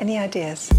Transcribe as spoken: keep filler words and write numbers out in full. Any ideas?